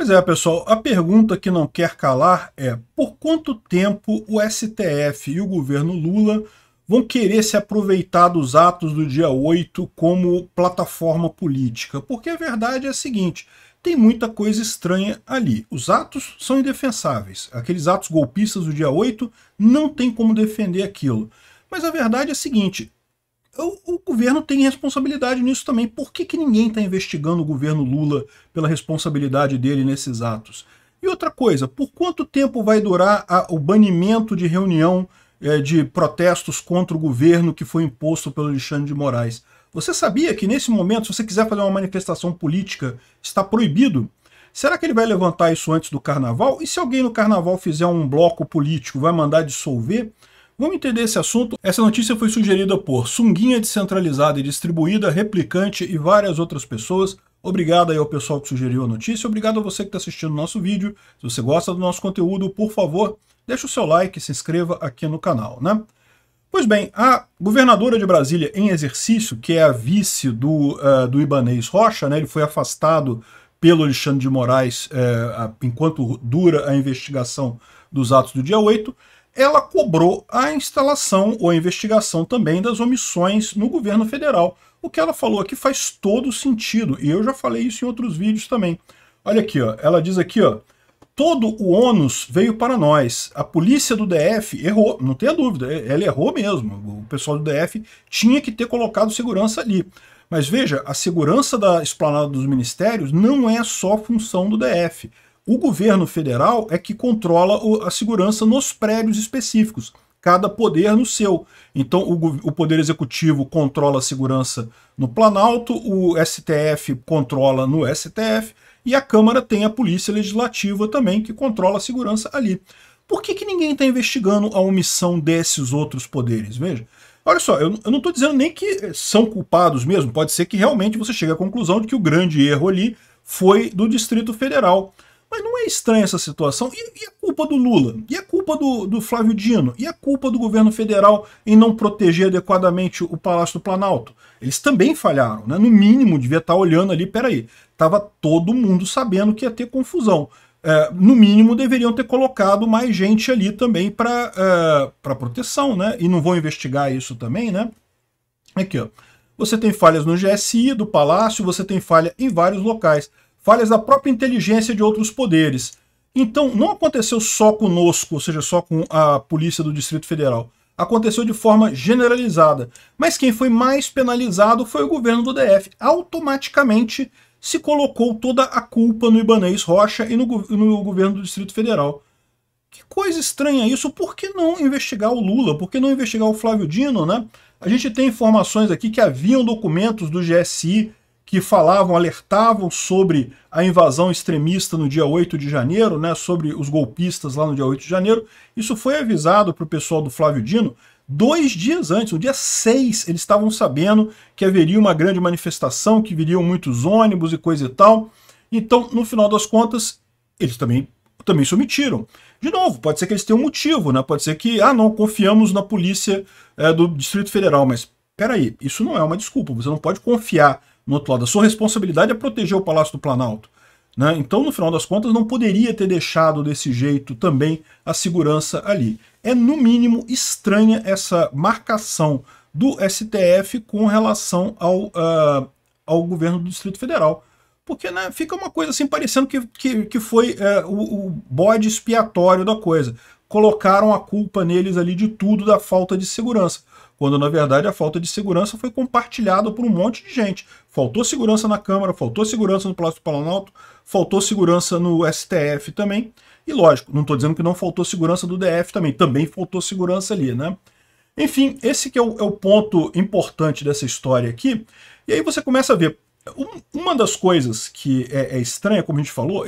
Pois é, pessoal, a pergunta que não quer calar é: por quanto tempo o STF e o governo Lula vão querer se aproveitar dos atos do dia 8 como plataforma política? Porque a verdade é a seguinte, tem muita coisa estranha ali. Os atos são indefensáveis. Aqueles atos golpistas do dia 8 não tem como defender aquilo. Mas a verdade é a seguinte, o governo tem responsabilidade nisso também. Por que ninguém está investigando o governo Lula pela responsabilidade dele nesses atos? E outra coisa, por quanto tempo vai durar o banimento de reunião de protestos contra o governo que foi imposto pelo Alexandre de Moraes? Você sabia que nesse momento, se você quiser fazer uma manifestação política, está proibido? Será que ele vai levantar isso antes do carnaval? E se alguém no carnaval fizer um bloco político, vai mandar dissolver? Vamos entender esse assunto? Essa notícia foi sugerida por Sunguinha Descentralizada e Distribuída, Replicante e várias outras pessoas. Obrigado aí ao pessoal que sugeriu a notícia. Obrigado a você que está assistindo o nosso vídeo. Se você gosta do nosso conteúdo, por favor, deixe o seu like e se inscreva aqui no canal, né? Pois bem, a governadora de Brasília em exercício, que é a vice do Ibaneis Rocha, né? Ele foi afastado pelo Alexandre de Moraes enquanto dura a investigação dos atos do dia 8, ela cobrou a instalação ou a investigação também das omissões no governo federal. O que ela falou aqui faz todo sentido, e eu já falei isso em outros vídeos também. Olha aqui, ó, ela diz aqui, ó, todo o ônus veio para nós. A polícia do DF errou, não tenha dúvida, ela errou mesmo. O pessoal do DF tinha que ter colocado segurança ali. Mas veja, a segurança da esplanada dos ministérios não é só função do DF. O governo federal é que controla a segurança nos prédios específicos, cada poder no seu. Então o Poder Executivo controla a segurança no Planalto, o STF controla no STF, e a Câmara tem a Polícia Legislativa também, que controla a segurança ali. Por que ninguém está investigando a omissão desses outros poderes? Veja, olha só, eu não estou dizendo nem que são culpados mesmo, pode ser que realmente você chegue à conclusão de que o grande erro ali foi do Distrito Federal. Mas não é estranha essa situação? E a culpa do Lula? E a culpa do Flávio Dino? E a culpa do governo federal em não proteger adequadamente o Palácio do Planalto? Eles também falharam, né? No mínimo, devia estar olhando ali, peraí, estava todo mundo sabendo que ia ter confusão. No mínimo, deveriam ter colocado mais gente ali também para proteção, né? E não vão investigar isso também, né? Aqui, ó. Você tem falhas no GSI do Palácio, você tem falha em vários locais. Falhas da própria inteligência de outros poderes. Então, não aconteceu só conosco, ou seja, só com a polícia do Distrito Federal. Aconteceu de forma generalizada. Mas quem foi mais penalizado foi o governo do DF. Automaticamente se colocou toda a culpa no Ibaneis Rocha e no governo do Distrito Federal. Que coisa estranha isso. Por que não investigar o Lula? Por que não investigar o Flávio Dino, né? A gente tem informações aqui que haviam documentos do GSI que falavam, alertavam sobre a invasão extremista no dia 8 de janeiro, né, sobre os golpistas lá no dia 8 de janeiro. Isso foi avisado para o pessoal do Flávio Dino 2 dias antes, no dia 6, eles estavam sabendo que haveria uma grande manifestação, que viriam muitos ônibus e coisa e tal. Então, no final das contas, eles também se omitiram. De novo, pode ser que eles tenham um motivo, né? Pode ser que, ah, não, confiamos na polícia do Distrito Federal, mas peraí, isso não é uma desculpa, você não pode confiar no outro lado. A sua responsabilidade é proteger o Palácio do Planalto, né? Então, no final das contas, não poderia ter deixado desse jeito também a segurança ali. É, no mínimo, estranha essa marcação do STF com relação ao governo do Distrito Federal. Porque, né, fica uma coisa assim, parecendo que foi o bode expiatório da coisa. Colocaram a culpa neles ali de tudo, da falta de segurança, quando na verdade a falta de segurança foi compartilhada por um monte de gente. Faltou segurança na Câmara, faltou segurança no Palácio do Planalto, faltou segurança no STF também, e lógico, não estou dizendo que não faltou segurança do DF também faltou segurança ali, né? Enfim, esse que é o ponto importante dessa história aqui, e aí você começa a ver, uma das coisas que é estranha, como a gente falou,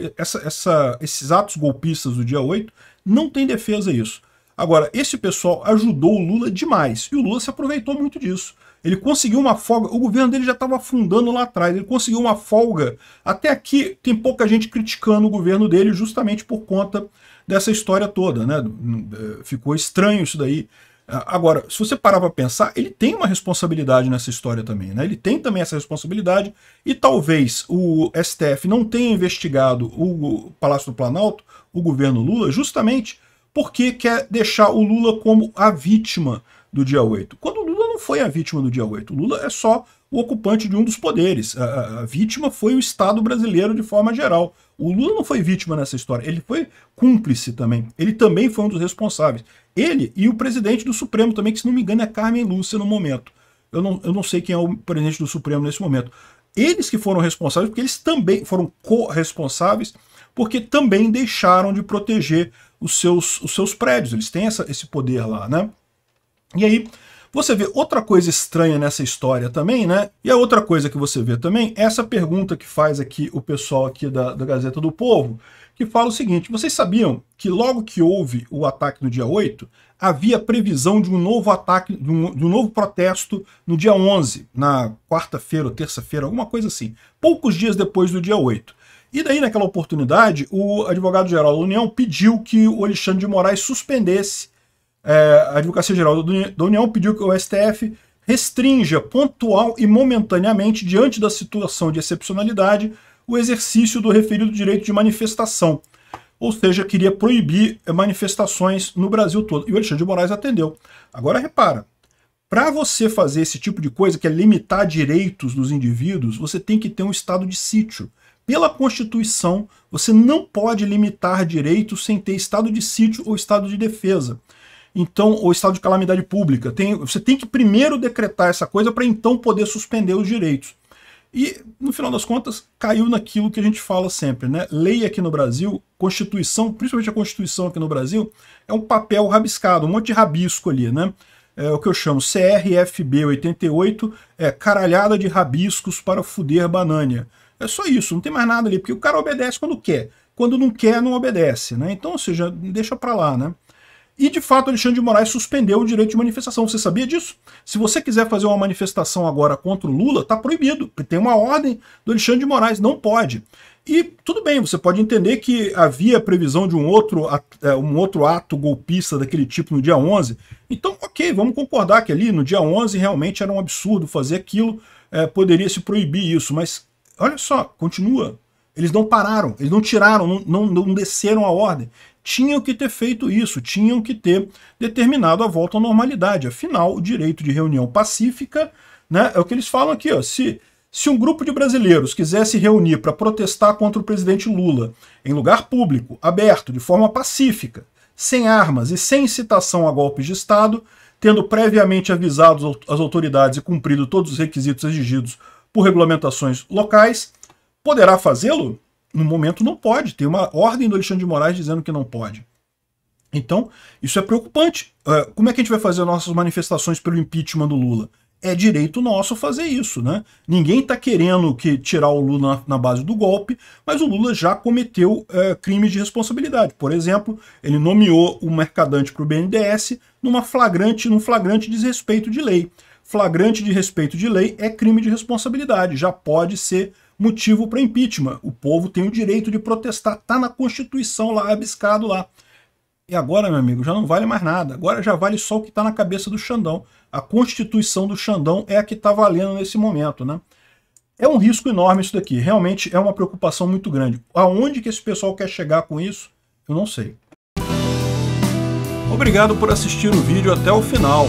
esses atos golpistas do dia 8, não tem defesa a isso. Agora, esse pessoal ajudou o Lula demais, e o Lula se aproveitou muito disso. Ele conseguiu uma folga, o governo dele já estava afundando lá atrás, ele conseguiu uma folga. Até aqui tem pouca gente criticando o governo dele justamente por conta dessa história toda, né? Ficou estranho isso daí. Agora, se você parar para pensar, ele tem uma responsabilidade nessa história também, né? Ele tem também essa responsabilidade e talvez o STF não tenha investigado o Palácio do Planalto, o governo Lula, justamente porque quer deixar o Lula como a vítima do dia 8. Quando o Lula não foi a vítima do dia 8, o Lula é só o ocupante de um dos poderes. A vítima foi o Estado brasileiro de forma geral. O Lula não foi vítima nessa história, ele foi cúmplice também. Ele também foi um dos responsáveis. Ele e o presidente do Supremo também, que se não me engano é Carmen Lúcia no momento. Eu não sei quem é o presidente do Supremo nesse momento. Eles que foram responsáveis, porque eles também foram corresponsáveis, porque também deixaram de proteger os seus prédios. Eles têm esse poder lá, né? E aí, você vê outra coisa estranha nessa história também, né? E a outra coisa que você vê também é essa pergunta que faz aqui o pessoal aqui da Gazeta do Povo, que fala o seguinte: vocês sabiam que logo que houve o ataque no dia 8, havia previsão de um novo ataque, de um novo protesto no dia 11, na quarta-feira ou terça-feira, alguma coisa assim, poucos dias depois do dia 8. E daí, naquela oportunidade, o Advogado-Geral da União pediu que o Alexandre de Moraes suspendesse. A Advocacia-Geral da União pediu que o STF restrinja pontual e momentaneamente, diante da situação de excepcionalidade, o exercício do referido direito de manifestação. Ou seja, queria proibir manifestações no Brasil todo. E o Alexandre de Moraes atendeu. Agora repara, para você fazer esse tipo de coisa, que é limitar direitos dos indivíduos, você tem que ter um estado de sítio. Pela Constituição, você não pode limitar direitos sem ter estado de sítio ou estado de defesa. Então, o estado de calamidade pública. Você tem que primeiro decretar essa coisa para então poder suspender os direitos. E, no final das contas, caiu naquilo que a gente fala sempre, né? Lei aqui no Brasil, Constituição, principalmente a Constituição aqui no Brasil, é um papel rabiscado, um monte de rabisco ali, né? É o que eu chamo CRFB 88, caralhada de rabiscos para foder banânia. É só isso, não tem mais nada ali, porque o cara obedece quando quer. Quando não quer, não obedece, né? Então, ou seja, deixa para lá, né? E, de fato, Alexandre de Moraes suspendeu o direito de manifestação. Você sabia disso? Se você quiser fazer uma manifestação agora contra o Lula, está proibido. Tem uma ordem do Alexandre de Moraes, não pode. E, tudo bem, você pode entender que havia previsão de um outro ato golpista daquele tipo no dia 11. Então, ok, vamos concordar que ali no dia 11 realmente era um absurdo fazer aquilo, poderia se proibir isso. Mas, olha só, continua. Eles não pararam, eles não tiraram, não desceram a ordem. Tinham que ter feito isso, tinham que ter determinado a volta à normalidade. Afinal, o direito de reunião pacífica, né, é o que eles falam aqui, ó, se um grupo de brasileiros quisesse reunir para protestar contra o presidente Lula em lugar público, aberto, de forma pacífica, sem armas e sem incitação a golpes de Estado, tendo previamente avisado as autoridades e cumprido todos os requisitos exigidos por regulamentações locais, poderá fazê-lo? No momento não pode, tem uma ordem do Alexandre de Moraes dizendo que não pode. Então, isso é preocupante. Como é que a gente vai fazer nossas manifestações pelo impeachment do Lula? É direito nosso fazer isso, né? Ninguém está querendo tirar o Lula na base do golpe, mas o Lula já cometeu crimes de responsabilidade. Por exemplo, ele nomeou o mercadante para o BNDES num flagrante desrespeito de lei. Flagrante desrespeito de lei é crime de responsabilidade, já pode ser motivo para impeachment. O povo tem o direito de protestar, tá na Constituição lá, rabiscado lá. E agora, meu amigo, já não vale mais nada. Agora já vale só o que tá na cabeça do Xandão. A Constituição do Xandão é a que tá valendo nesse momento, né? É um risco enorme isso daqui. Realmente é uma preocupação muito grande. Aonde que esse pessoal quer chegar com isso? Eu não sei. Obrigado por assistir o vídeo até o final.